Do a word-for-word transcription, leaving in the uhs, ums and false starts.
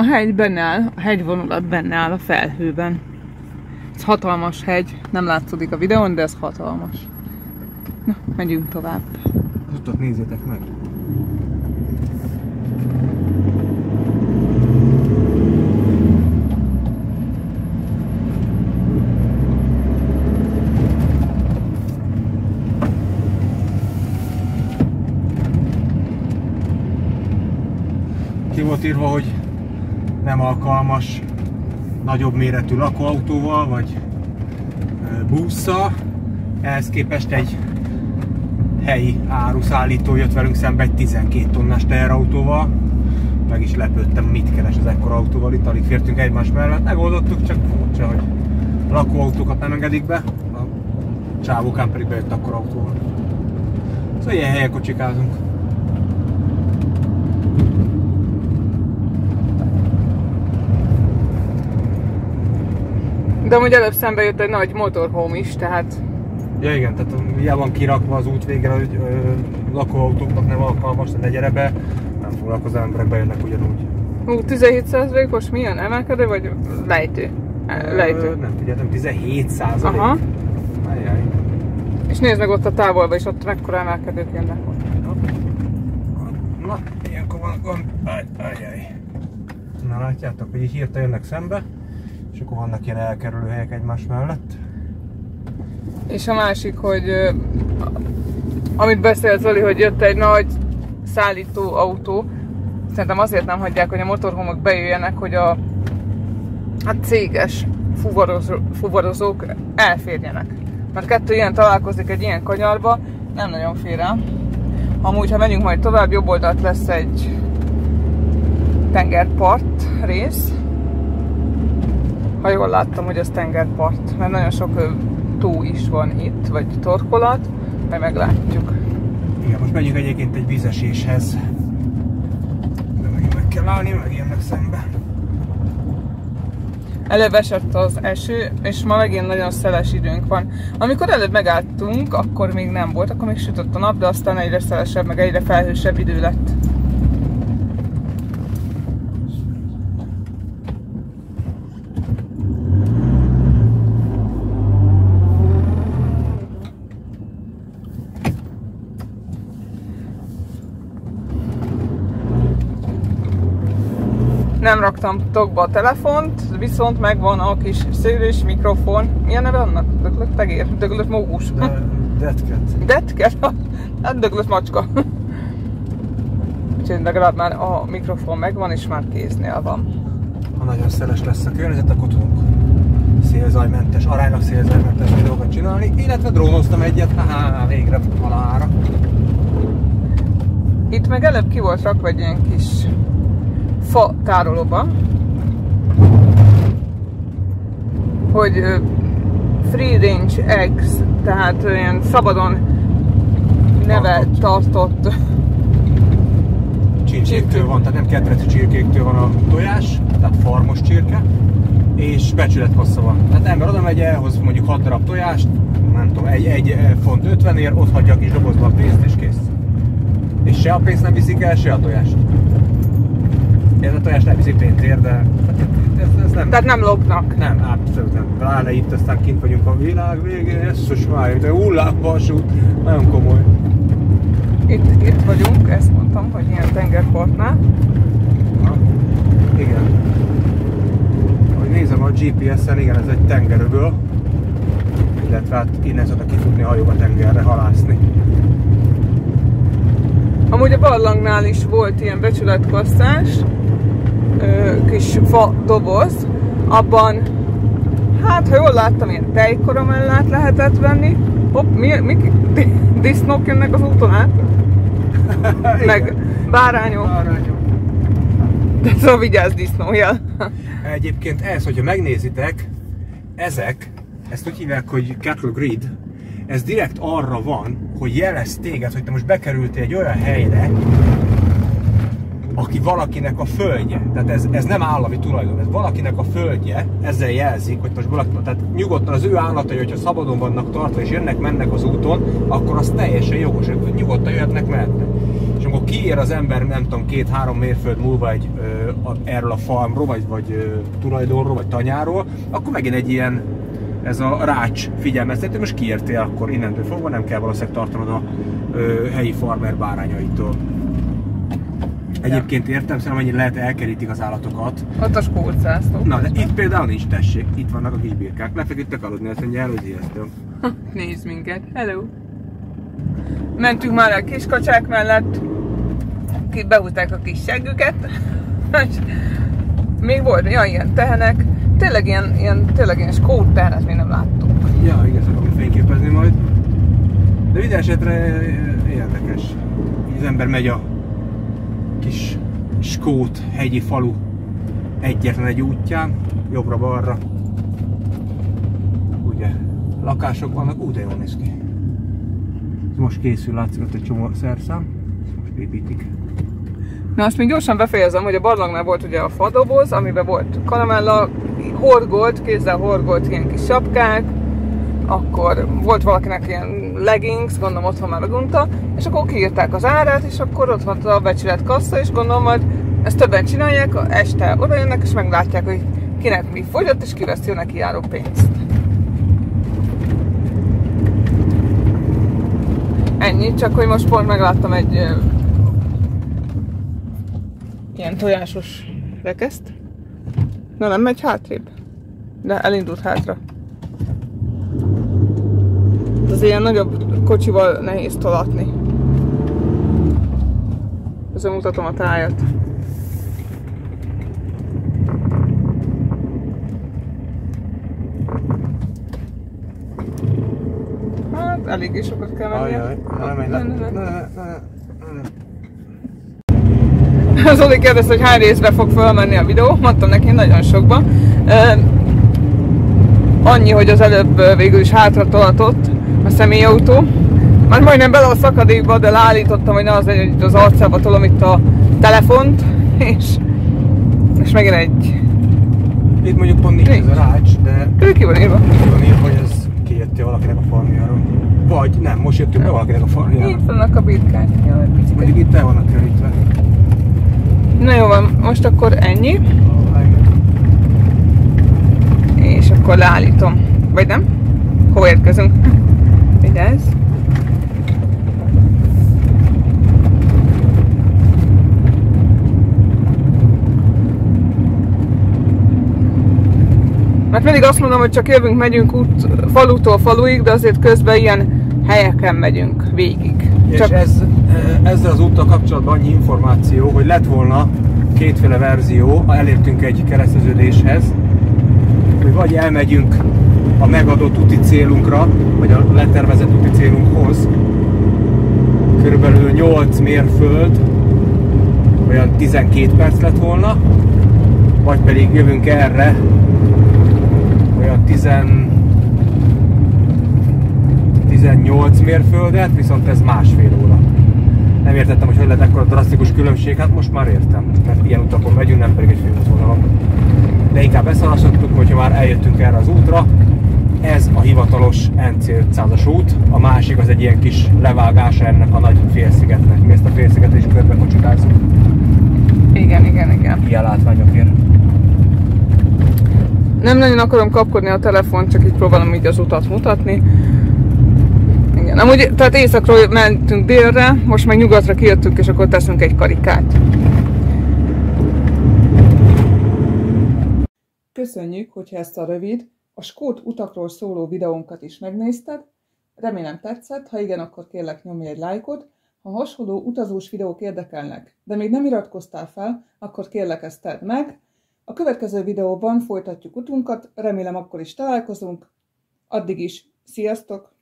A hegy benne áll, a hegyvonulat benne áll a felhőben. Ez hatalmas hegy, nem látszódik a videón, de ez hatalmas. Na, megyünk tovább. Azt ott nézzétek meg! Ki volt írva, hogy nem alkalmas nagyobb méretű lakóautóval vagy busszal, ehhez képest egy helyi áruszállító jött velünk szembe egy tizenkét tonnás teherautóval. Meg is lepődtem, mit keres az ekkora autóval, itt alig fértünk egymás mellett, megoldottuk, csak furcsa, hogy a lakóautókat nem engedik be, a csávókán pedig bejött akkora autóval. Szóval ilyen helyen kocsikázunk. De amúgy előbb szembe jött egy nagy motorhome is, tehát... Ja igen, tehát ugye van kirakva az út végre, hogy ö, lakóautóknak nem alkalmas, ne gyere be, nem foglalkozó emberek bejönnek ugyanúgy. Hú, tizenhét százalékos milyen? Emelkedő vagy lejtő? lejtő. Ö, nem figyeltem, tizenhét százalék. Aha. Ajjaj. És nézd meg ott a távolba is, ott mekkora emelkedők jönnek. Na, ilyenkor van, ajjaj. Na látjátok, hogy így hirtelen jönnek szembe. És akkor vannak ilyen elkerülő helyek egymás mellett. És a másik, hogy amit beszélt Zoli, hogy jött egy nagy szállító autó, szerintem azért nem hagyják, hogy a motorhomok bejöjjenek, hogy a, a céges fuvarozó, fuvarozók elférjenek. Mert kettő ilyen találkozik egy ilyen kanyarba, nem nagyon fér el. Amúgy, ha megyünk majd tovább, jobb oldalt lesz egy tengerpart rész. Ha jól láttam, hogy az tengerpart, mert nagyon sok tó is van itt, vagy torkolat, majd meglátjuk. Igen, most megyünk egyébként egy vízeséshez. De megint meg kell állni, meg jönnek szembe. Előbb esett az eső, és ma megint nagyon szeles időnk van. Amikor előbb megálltunk, akkor még nem volt, akkor még sütött a nap, de aztán egyre szelesebb, meg egyre felhősebb idő lett. Nem raktam tokba a telefont, viszont megvan a kis szélős mikrofon. Mi a neve annak? Döglött tegér? Döglött mógus? De, Dead Cat. Dead Cat? Hát döglött macska. Úgyhogy legalább már a mikrofon megvan és már kéznél van. Ha nagyon szeles lesz a környezet, akkor tudunk szélzajmentes, aránylag szélzajmentes videókat csinálni, illetve drónoztam egyet, haha, végre valahára. Itt meg előbb ki volt rakva egy ilyen kis fa tárolóban, hogy Free Range Eggs, tehát olyan szabadon neve tartott csirkéktől van, tehát nem kedvenc csirkéktől van a tojás, tehát farmos csirke, és becsületkassza van. Tehát ember oda megy, elhoz mondjuk hat darab tojást, nem tudom, egy font ötvenért, ott hagyja a kis dobozba a pénzt és kész. És se a pénzt nem viszik el, se a tojást. Ez a tojás nem viszi pénzért, de ez, ez nem... Tehát nem lopnak? Nem, abszolút nem. Pláne itt, aztán kint vagyunk a világ végén, jesszus már, de hullámvasút, nagyon komoly. Itt, itt vagyunk, ezt mondtam, hogy ilyen tengerpartnál. Na, igen. Ahogy nézem a gé pé es-en, igen, ez egy tengeröböl. Illetve hát innen szoktak kifutni a hajók a tengerre halászni. Amúgy a barlangnál is volt ilyen becsületkasszás, kis fa doboz, abban, hát ha jól láttam, ilyen tejkaramellát lehetett venni. Hopp, mi, mi, di, disznók jönnek az úton át, meg bárányok. Bárányok. De szóval vigyázz disznójel. Egyébként ez, hogyha megnézitek, ezek, ezt úgy hívják, hogy cattle grid, ez direkt arra van, hogy jelez téged, hogy te most bekerültél egy olyan helyre, aki valakinek a földje, tehát ez, ez nem állami tulajdon, ez valakinek a földje, ezzel jelzik, hogy most valaki, tehát nyugodtan az ő állatai, hogyha szabadon vannak tartva és jönnek, mennek az úton, akkor az teljesen jogos, hogy nyugodtan jöhetnek, mehetnek. És amikor akkor kiér az ember, nem tudom, két-három mérföld múlva egy, ö, a, erről a farmról, vagy, vagy ö, tulajdonról, vagy tanyáról, akkor megint egy ilyen, ez a rács figyelmeztető, most kiértél, akkor innentől fogva nem kell valószínűleg tartanod a ö, helyi farmer bárányaitól. Egyébként értem, szerintem amennyire lehet elkerítik az állatokat. Ott a skórcáztok. Na, de itt például nincs, tessék, itt vannak a hígbirkák. Lefeküdtek aludni, azt mondja, hogy ijesztő. Nézd minket, hello! Mentünk már a kis kacsák mellett, behúzták a kis seggüket, és még volt, ja, ilyen tehenek, tényleg ilyen, ilyen, tényleg ilyen skót tehenet még nem láttunk. Ja, igen, szoktam fényképezni majd. De minden esetre érdekes, az ember megy a kis skót hegyi falu egyetlen egy útján, jobbra-balra. Ugye, lakások vannak, ú, de jól néz ki. Most készül, látszik ott egy csomó szerszám, most építik. Na, azt még gyorsan befejezem, hogy a barlangnál volt ugye a fadoboz, amiben volt karamella, horgolt, kézzel horgolt ilyen kis sapkák, akkor volt valakinek ilyen leggings, gondolom otthon már megunta, és akkor kiírták az árát, és akkor ott volt a becsület kassa, és gondolom majd ezt többen csinálják, este odajönnek, és meglátják, hogy kinek mi fogyott, és kiveszi a neki járó pénzt. Ennyi, csak hogy most pont megláttam egy ö, ilyen tojásos rekeszt. Na, nem megy hátrébb, de elindult hátra. Az ilyen nagyobb kocsival nehéz tolatni. Ezzel mutatom a tájat. Eléggé sokat kell menni. Ajaj, nem menj. Zoli kérdezte, hogy hány részbe fog fölmenni a videó. Mondtam neki, nagyon sokban. Annyi, hogy az előbb végül is hátra tolatott a személyautó. Már majdnem bele a szakadékba, de leállítottam, hogy ne az legyen, hogy az arcába tolom itt a telefont. És, és megint egy... Itt mondjuk pont nincs, nincs. Ez a rács, de... Ki van írva? Ki van írva, hogy ez kijöttél valakinek a farmjáról. Vagy nem, most jöttünk be valakinek a farmjára. Itt vannak a birkák, jaj, picit. Mondjuk itt el vannak kerítve. Na jó van, most akkor ennyi. És akkor leállítom. Vagy nem? Hova érkezünk? Vigyázz! Mert mindig azt mondom, hogy csak jövünk, megyünk út, falutól faluig, de azért közben ilyen helyeken megyünk végig. És csak... ez, ezzel az úttal kapcsolatban annyi információ, hogy lett volna kétféle verzió, ha elértünk egy kereszteződéshez, hogy vagy elmegyünk a megadott úti célunkra, vagy a letervezett úti célunkhoz, körülbelül nyolc mérföld, olyan tizenkét perc lett volna, vagy pedig jövünk erre, olyan tizennyolc mérföldet, viszont ez másfél óra. Nem értettem, hogy hogy lett ekkora drasztikus különbség, hát most már értem, mert ilyen utakon megyünk, nem pedig egy főútvonalon. De inkább beszalasztottuk, hogyha már eljöttünk erre az útra. Ez a hivatalos N C ötszázas út, a másik az egy ilyen kis levágása ennek a nagy félszigetnek. Mi ezt a félsziget is körbe kocsikázunk. Igen, igen, igen. Ilyen látványokért. Nem nagyon akarom kapkodni a telefont, csak így próbálom így az utat mutatni. Igen, amúgy, tehát északról mentünk délre, most meg nyugatra kijöttünk, és akkor teszünk egy karikát. Köszönjük, hogyha ezt a rövid, a skót utakról szóló videónkat is megnézted. Remélem tetszett, ha igen, akkor kérlek nyomj egy lájkot. Ha hasonló utazós videók érdekelnek, de még nem iratkoztál fel, akkor kérlek ezt tedd meg. A következő videóban folytatjuk utunkat, remélem akkor is találkozunk. Addig is, sziasztok!